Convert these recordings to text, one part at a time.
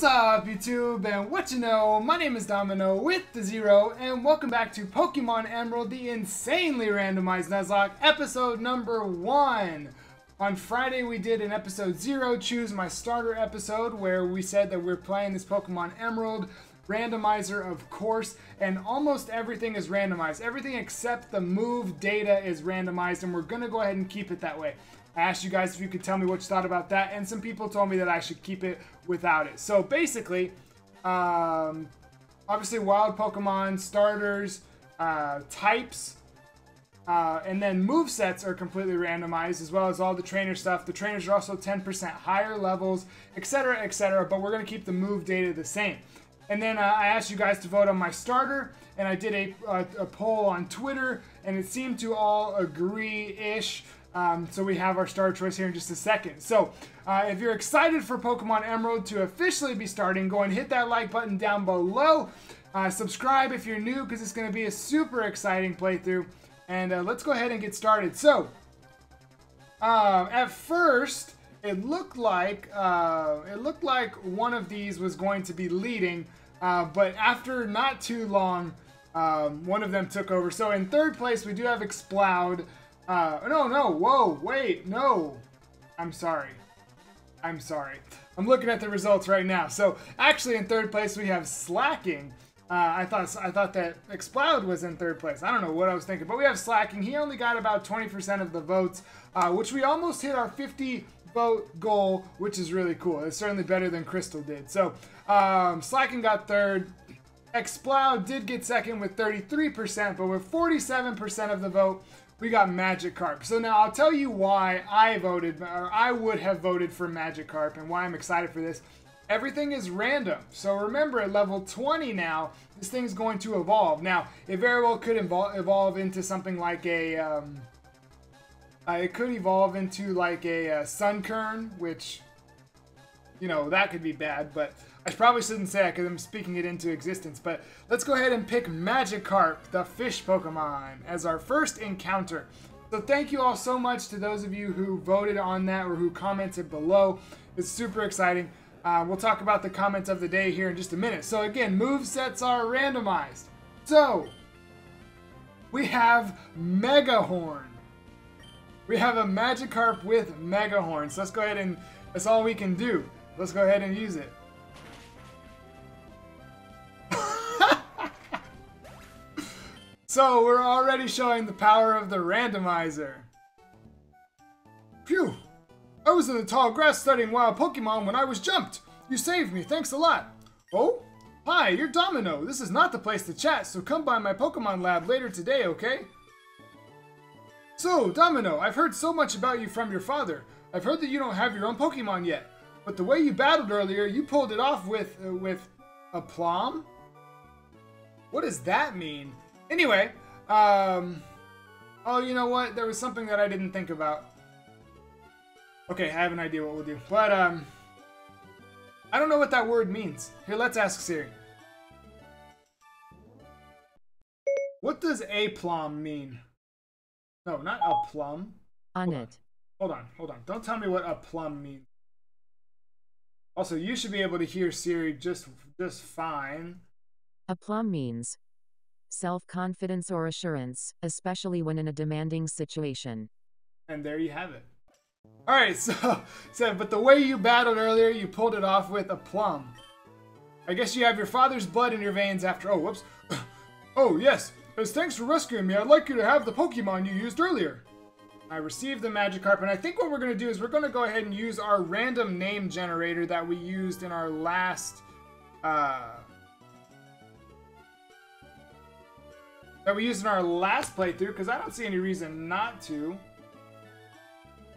What's up, YouTube, and what you know? My name is Domin0 with the Zero, and welcome back to Pokémon Emerald, the insanely randomized Nuzlocke, episode number 1. On Friday, we did an episode 0, Choose My Starter episode, where we said that we're playing this Pokémon Emerald randomizer, of course, and almost everything is randomized. Everything except the move data is randomized, and we're going to go ahead and keep it that way. I asked you guys if you could tell me what you thought about that, and some people told me that I should keep it without it. So basically, obviously wild Pokemon, starters, types, and then movesets are completely randomized, as well as all the trainer stuff. The trainers are also 10% higher levels, etc., etc., but we're going to keep the move data the same. And then I asked you guys to vote on my starter, and I did a poll on Twitter, and it seemed to all agree-ish. So we have our starter choice here in just a second. So if you're excited for Pokemon Emerald to officially be starting, go and hit that like button down below. Subscribe if you're new, because it's going to be a super exciting playthrough. And let's go ahead and get started. So at first, it looked like one of these was going to be leading, but after not too long, one of them took over. So in third place, we do have Exploud. I'm sorry. I'm looking at the results right now. So actually in third place we have Slacking. I thought that Exploud was in third place. I don't know what I was thinking, but we have Slacking. He only got about 20% of the votes, which we almost hit our 50 vote goal, which is really cool. It's certainly better than Crystal did. So Slacking got third. Exploud did get second with 33%, but with 47% of the vote, we got Magikarp. So now I'll tell you why I voted, or I would have voted for Magikarp, and why I'm excited for this. Everything is random. So remember, at level 20 now, this thing's going to evolve. Now, it very well could evolve into something like a... it could evolve into like a Sunkern, which, you know, that could be bad, but... I probably shouldn't say that because I'm speaking it into existence, but let's go ahead and pick Magikarp, the fish Pokemon, as our first encounter. So thank you all so much to those of you who voted on that or who commented below. It's super exciting. We'll talk about the comments of the day here in just a minute. So again, movesets are randomized. So we have Megahorn. We have a Magikarp with Megahorn. So let's go ahead and, that's all we can do. Let's go ahead and use it. So we're already showing the power of the randomizer. Phew! I was in the tall grass studying wild Pokemon when I was jumped. You saved me, thanks a lot. Oh? Hi, you're Domin0. This is not the place to chat, so come by my Pokemon lab later today, okay? So, Domin0, I've heard so much about you from your father. I've heard that you don't have your own Pokemon yet. But the way you battled earlier, you pulled it off with aplomb? What does that mean? Anyway, oh, you know what? There was something that I didn't think about. Okay, I have an idea what we'll do. But, I don't know what that word means. Here, let's ask Siri. What does aplomb mean? No, not aplomb. On it. Hold on. Don't tell me what aplomb means. Also, you should be able to hear Siri just fine. Aplomb means... self-confidence or assurance, especially when in a demanding situation. And there you have it. All right, so said, but the way you battled earlier, you pulled it off with aplomb. I guess you have your father's blood in your veins after. Oh, whoops. Oh yes, as thanks for rescuing me, I'd like you to have the Pokemon you used earlier. I received the Magikarp, and I think what we're going to do is we're going to go ahead and use our random name generator that we used in our last. That we used in our last playthrough, because I don't see any reason not to.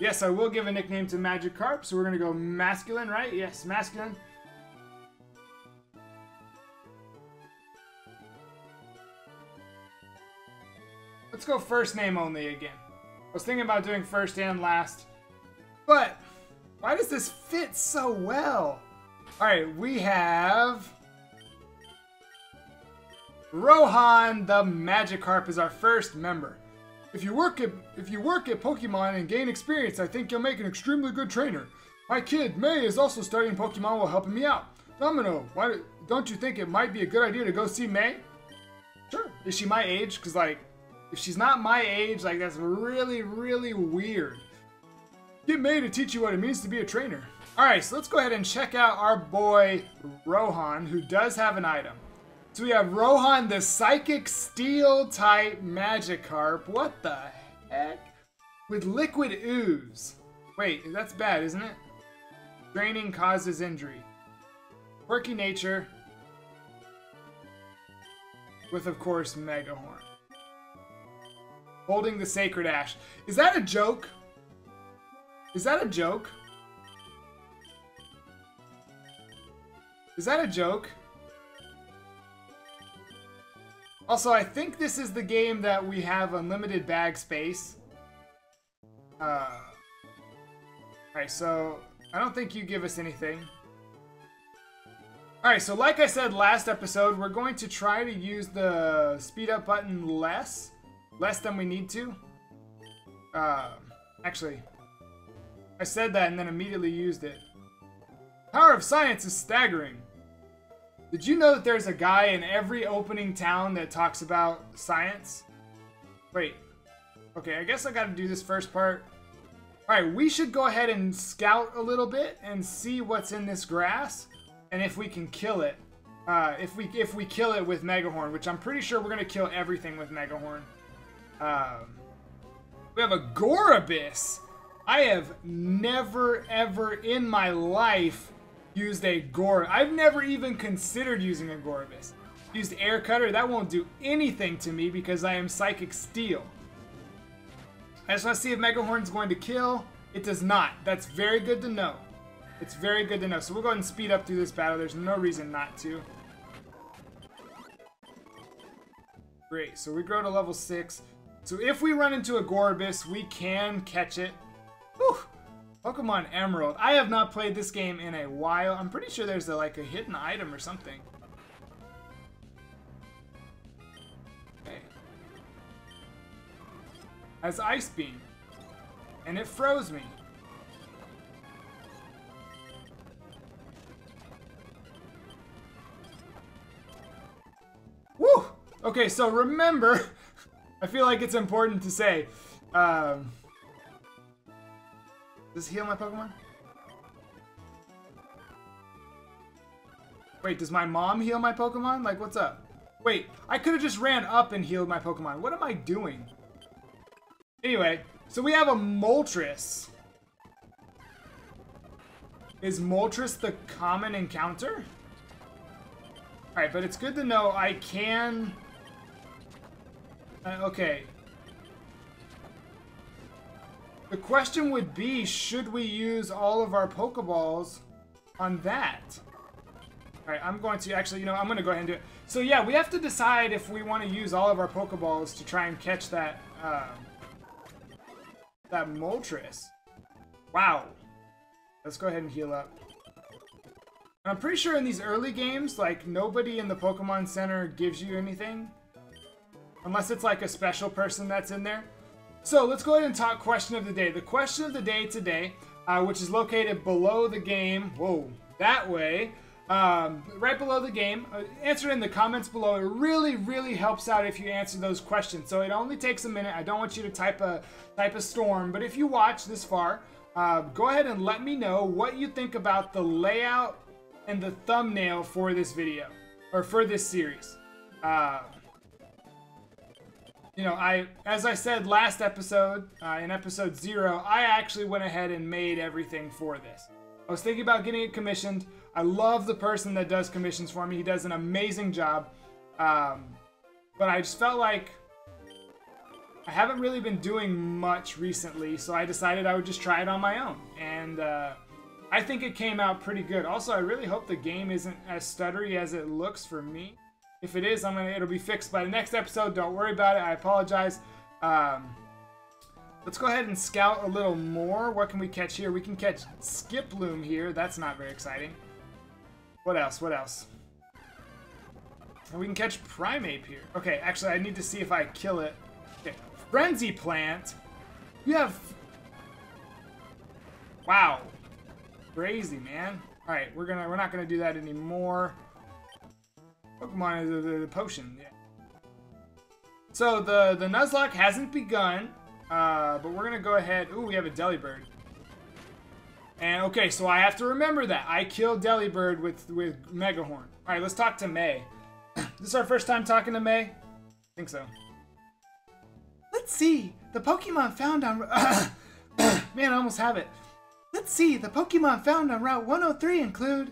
Yes, I will give a nickname to Magikarp, so we're going to go masculine, right? Yes, masculine. Let's go first name only again. I was thinking about doing first and last, but why does this fit so well? All right, we have... Rohan the Magikarp is our first member. If you work at Pokemon and gain experience, I think you'll make an extremely good trainer. My kid, May, is also studying Pokemon while helping me out. Domino, why don't you think it might be a good idea to go see May? Sure. Is she my age? Because, like, if she's not my age, like, that's really, really weird. Get May to teach you what it means to be a trainer. Alright, so let's go ahead and check out our boy Rohan, who does have an item. So we have Rohan, the Psychic Steel type Magikarp. What the heck? With Liquid Ooze. Wait, that's bad, isn't it? Draining causes injury. Quirky nature. With, of course, Megahorn. Holding the Sacred Ash. Is that a joke? Is that a joke? Is that a joke? Also, I think this is the game that we have unlimited bag space. Alright, so I don't think you give us anything. Alright, so like I said last episode, we're going to try to use the speed up button less than we need to. Actually, I said that and then immediately used it. Power of science is staggering. Did you know that there's a guy in every opening town that talks about science? Wait. Okay, I guess I gotta do this first part. Alright, we should go ahead and scout a little bit and see what's in this grass. And if we can kill it. If we kill it with Megahorn, which I'm pretty sure we're gonna kill everything with Megahorn. We have a Gorebyss! I have never, ever in my life used a Gorebyss. I've never even considered using a Gorebyss. Used Air Cutter. That won't do anything to me because I am Psychic Steel. I just want to see if Megahorn's going to kill. It does not. That's very good to know. It's very good to know. So we'll go ahead and speed up through this battle. There's no reason not to. Great. So we grow to level 6. So if we run into a Gorebyss, we can catch it. Whew. Pokémon Emerald. I have not played this game in a while. I'm pretty sure there's like a hidden item or something. Okay. Has Ice Beam. And it froze me. Woo! Okay, so remember, I feel like it's important to say, does it heal my Pokemon? Wait, does my mom heal my Pokemon? Like, what's up? Wait, I could have just ran up and healed my Pokemon. What am I doing? Anyway, so we have a Moltres. Is Moltres the common encounter? Alright, but it's good to know I can... okay. The question would be, should we use all of our Pokeballs on that? Alright, I'm going to, actually, you know, I'm going to go ahead and do it. So yeah, we have to decide if we want to use all of our Pokeballs to try and catch that, that Moltres. Wow. Let's go ahead and heal up. I'm pretty sure in these early games, like, nobody in the Pokemon Center gives you anything. Unless it's like a special person that's in there. So let's go ahead and talk question of the day. The question of the day today, which is located below the game, whoa, that way, right below the game, answer it in the comments below. It really, really helps out if you answer those questions. So it only takes a minute. I don't want you to type a storm, but if you watch this far, go ahead and let me know what you think about the layout and the thumbnail for this video, or for this series. You know, as I said last episode, in episode 0, I actually went ahead and made everything for this. I was thinking about getting it commissioned. I love the person that does commissions for me. He does an amazing job. But I just felt like I haven't really been doing much recently, so I decided I would just try it on my own. And I think it came out pretty good. Also, I really hope the game isn't as stuttery as it looks for me. If it is, it'll be fixed by the next episode. Don't worry about it. I apologize. Let's go ahead and scout a little more. What can we catch here? We can catch Skiploom here. That's not very exciting. What else? What else? And we can catch Primeape here. Okay, actually, I need to see if I kill it. Okay. Frenzy Plant. You have... Wow. Crazy, man. All right, we're not gonna do that anymore. Pokemon is the potion. Yeah. So the Nuzlocke hasn't begun, but we're gonna go ahead. Ooh, we have a Delibird. And okay, so I have to remember that I killed Delibird with Megahorn. All right, let's talk to May. This is our first time talking to May. I think so. Let's see. The Pokemon found on man, I almost have it. Let's see. The Pokemon found on Route 103 include.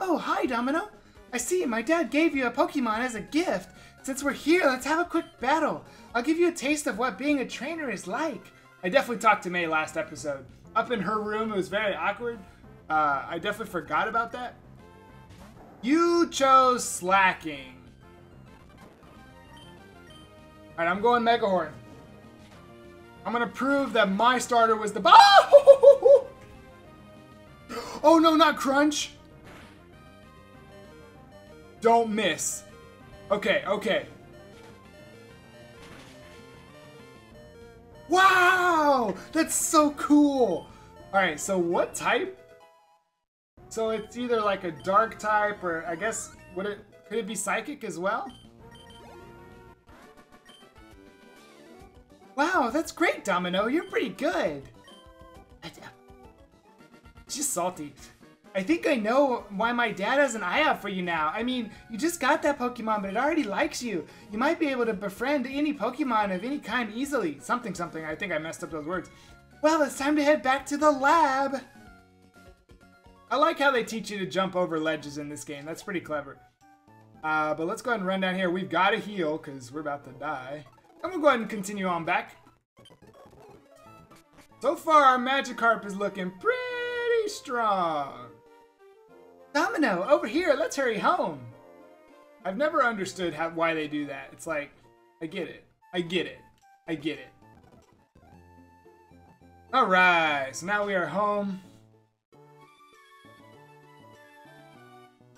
Oh, hi, Domino. I see. My dad gave you a Pokemon as a gift. Since we're here, let's have a quick battle. I'll give you a taste of what being a trainer is like. I definitely talked to May last episode. Up in her room, it was very awkward. I definitely forgot about that. You chose Slacking. Alright, I'm going Megahorn. I'm gonna prove that my starter was the boss. Oh! Oh no, not Crunch. Don't miss. Okay, okay. Wow! That's so cool! Alright, so what type? So it's either like a dark type or I guess could it be psychic as well? Wow, that's great, Domino. You're pretty good. It's just salty. I think I know why my dad has an eye out for you now. I mean, you just got that Pokemon, but it already likes you. You might be able to befriend any Pokemon of any kind easily. Something, something. I think I messed up those words. Well, it's time to head back to the lab. I like how they teach you to jump over ledges in this game. That's pretty clever. But let's go ahead and run down here. We've got to heal because we're about to die. I'm going to go ahead and continue on back. So far, our Magikarp is looking pretty strong. Domino, over here, let's hurry home. I've never understood why they do that. It's like, I get it. I get it. I get it. Alright, so now we are home.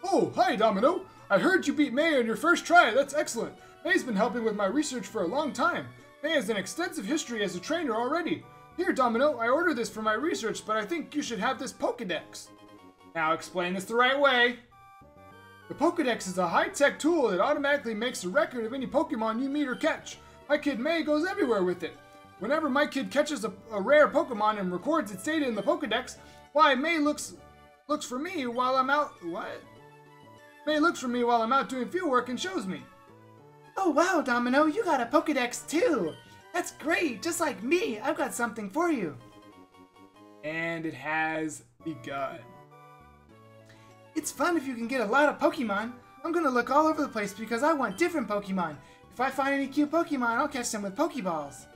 Oh, hi Domino. I heard you beat May on your first try. That's excellent. May's been helping with my research for a long time. May has an extensive history as a trainer already. Here, Domino, I ordered this for my research, but I think you should have this Pokedex. Now explain this the right way. The Pokedex is a high-tech tool that automatically makes a record of any Pokemon you meet or catch. My kid May goes everywhere with it. Whenever my kid catches a rare Pokemon and records its data in the Pokedex, why May looks for me while I'm out. What? May looks for me while I'm out doing field work and shows me. Oh wow, Domino, you got a Pokedex too. That's great. Just like me, I've got something for you. And it has begun. It's fun if you can get a lot of Pokemon. I'm gonna look all over the place because I want different Pokemon. If I find any cute Pokemon, I'll catch them with Pokeballs.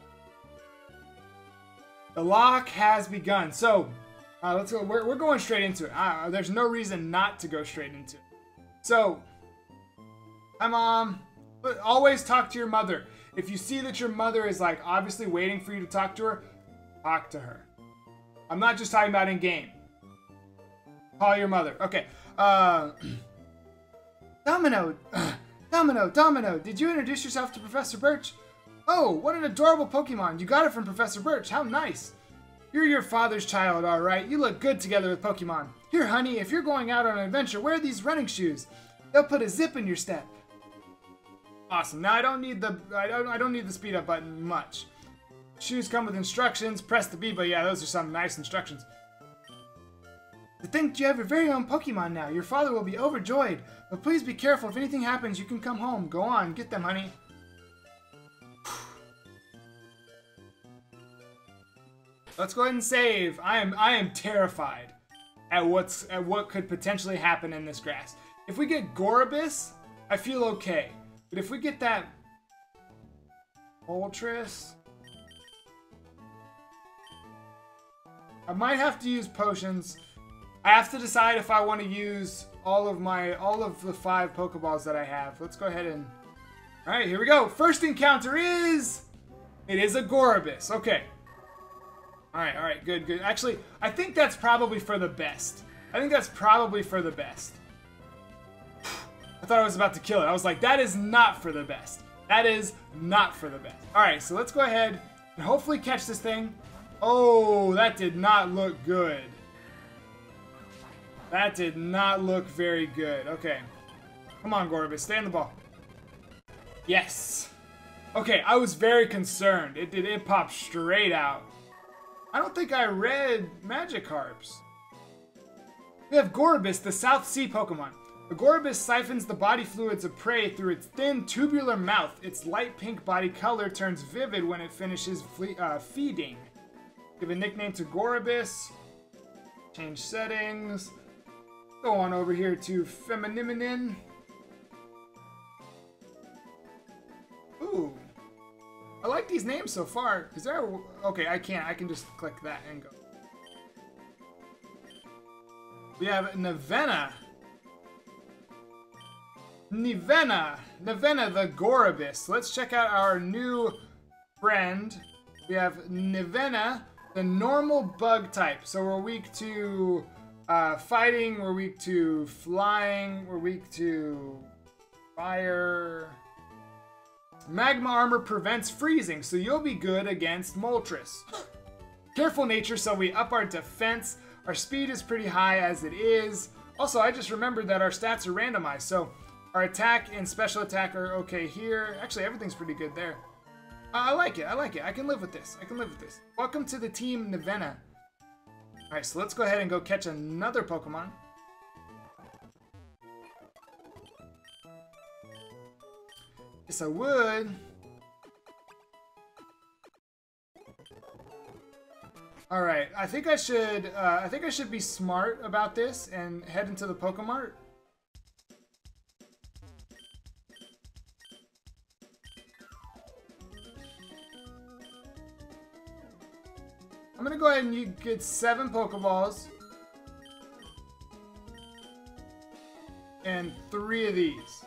The lock has begun. So, let's go. We're going straight into it. There's no reason not to go straight into it. So, hi Mom. Always talk to your mother. If you see that your mother is like obviously waiting for you to talk to her, talk to her. I'm not just talking about in game. Call your mother. Okay. Domino, did you introduce yourself to Professor Birch? Oh, what an adorable Pokemon. You got it from Professor Birch. How nice. You're your father's child, all right. You look good together with Pokemon. Here, honey, if you're going out on an adventure, wear these running shoes. They'll put a zip in your step. Awesome. Now I don't need the speed up button much. Shoes come with instructions. Press the B, but yeah, those are some nice instructions. To think you have your very own Pokemon now. Your father will be overjoyed. But please be careful. If anything happens, you can come home. Go on, get them, honey. Let's go ahead and save. I am terrified at what could potentially happen in this grass. If we get Gorebyss, I feel okay. But if we get that Moltres, I might have to use potions. I have to decide if I want to use all of the 5 Pokeballs that I have. Let's go ahead and all right, here we go. First encounter is a Gorebyss. Okay. All right, good, good. Actually, I think that's probably for the best. I thought I was about to kill it. I was like, that is not for the best. That is not for the best. All right, so let's go ahead and hopefully catch this thing. Oh, that did not look good. That did not look very good. Okay. Come on, Gorebyss. Stay on the ball. Yes. Okay, I was very concerned. It popped straight out. I don't think I read Magikarps. We have Gorebyss, the South Sea Pokemon. The Gorebyss siphons the body fluids of prey through its thin, tubular mouth. Its light pink body color turns vivid when it finishes feeding. Give a nickname to Gorebyss. Change settings. Go on over here to Feminiminin. Ooh. I like these names so far. Is there a... Okay, I can't. I can just click that and go. We have Nivenna. Nivenna the Gorebyss. Let's check out our new friend. We have Nivenna, the normal bug type. So we're weak to fighting, we're weak to flying, we're weak to fire. Magma Armor prevents freezing, so you'll be good against Moltres. Careful nature, so we up our defense. Our speed is pretty high as it is. Also, I just remembered that our stats are randomized, so our attack and special attack are okay here. Actually, everything's pretty good there. I like it. I like it. I can live with this. I can live with this. Welcome to the team, Nivenna. Alright, so let's go ahead and go catch another Pokemon. Yes, I would. Alright, I think I should be smart about this and head into the Pokemart. I'm gonna go ahead and you get 7 Pokeballs. And 3 of these.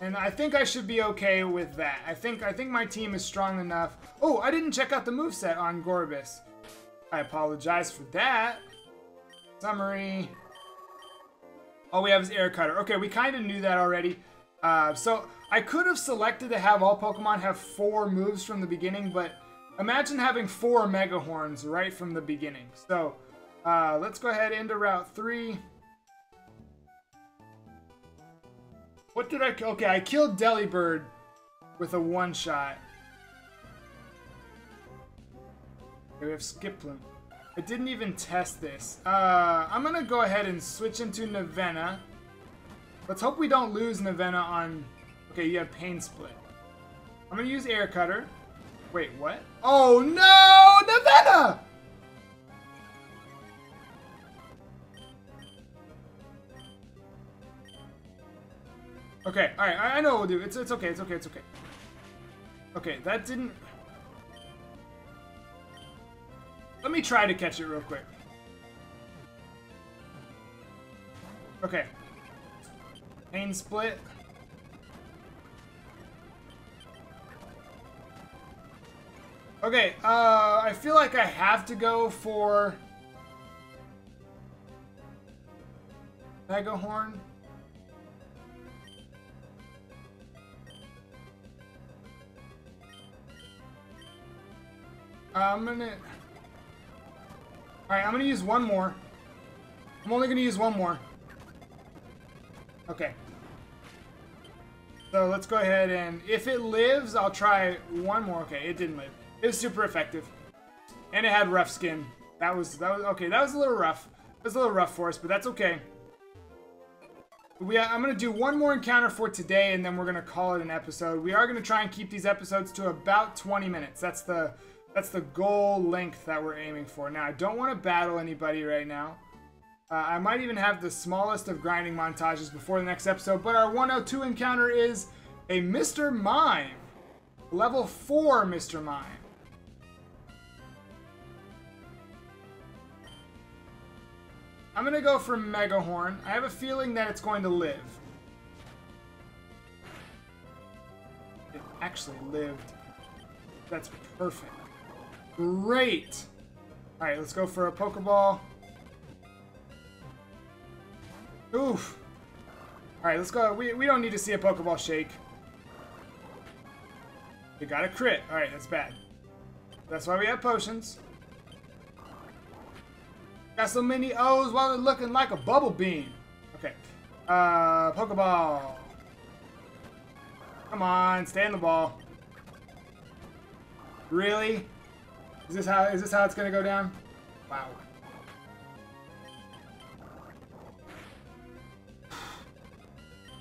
And I think I should be okay with that. I think my team is strong enough. Oh, I didn't check out the moveset on Gorebyss. I apologize for that. Summary. All we have is Air Cutter. Okay, we kind of knew that already. So I could have selected to have all Pokemon have 4 moves from the beginning, but imagine having 4 Megahorns right from the beginning. So, let's go ahead into Route 3. What did I kill? Okay, I killed Delibird with a one-shot. Okay, we have Skiploom. I didn't even test this. I'm going to go ahead and switch into Nivenna. Let's hope we don't lose Nivenna on... Okay, you have Pain Split. I'm going to use Air Cutter. Wait, what? Oh no! Nivenna! Okay, alright, I know what we'll do. It's okay, it's okay, it's okay. Okay, that didn't... Let me try to catch it real quick. Okay. Pain Split. Okay, I feel like I have to go for Megahorn. Alright, I'm gonna use one more. I'm only gonna use one more. Okay. So let's go ahead and if it lives, I'll try one more. Okay, it didn't live. It was super effective, and it had Rough Skin. That was okay. That was a little rough. It was a little rough for us, but that's okay. I'm gonna do one more encounter for today, and then we're gonna call it an episode. We are gonna try and keep these episodes to about 20 minutes. That's the goal length that we're aiming for. Now I don't want to battle anybody right now. I might even have the smallest of grinding montages before the next episode. But our 102 encounter is a Mr. Mime, level 4 Mr. Mime. I'm going to go for Megahorn. I have a feeling that it's going to live. It actually lived. That's perfect. Great! Alright, let's go for a Pokeball. Oof! Alright, let's go. We don't need to see a Pokeball shake. We got a crit. Alright, that's bad. That's why we have potions. Got so many O's while it's looking like a bubble bean. Okay. Pokeball. Come on, stay in the ball. Really? Is this how it's gonna go down? Wow.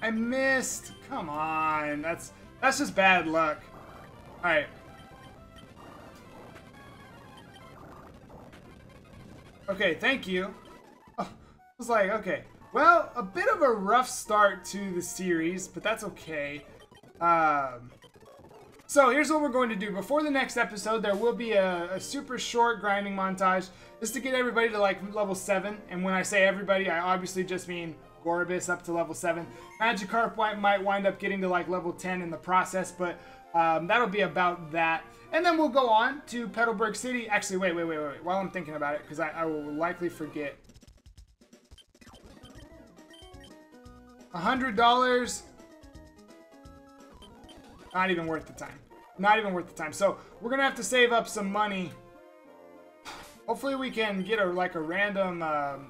I missed. Come on. That's just bad luck. Alright. Okay, thank you. Oh, I was like, okay. Well, a bit of a rough start to the series, but that's okay. So here's what we're going to do. Before the next episode, there will be a super short grinding montage just to get everybody to like level 7. And when I say everybody, I obviously just mean Gorebyss up to level 7. Magikarp might wind up getting to like level 10 in the process, but that'll be about that. And then we'll go on to Petalburg City. Actually, wait. While I'm thinking about it, because I will likely forget. $100. Not even worth the time. Not even worth the time. So we're gonna have to save up some money. Hopefully we can get a random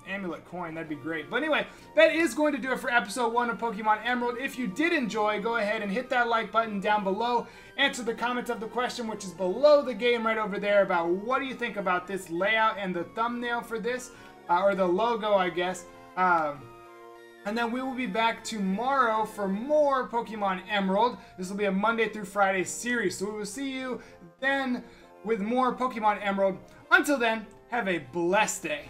amulet coin. That'd be great. But anyway, that is going to do it for episode 1 of Pokemon Emerald. If you did enjoy, go ahead and hit that like button down below. Answer the comments of the question, which is below the game right over there, about what do you think about this layout and the thumbnail for this, or the logo, I guess. And then we will be back tomorrow for more Pokemon Emerald. This will be a Monday through Friday series. So we will see you then with more Pokemon Emerald. Until then, have a blessed day.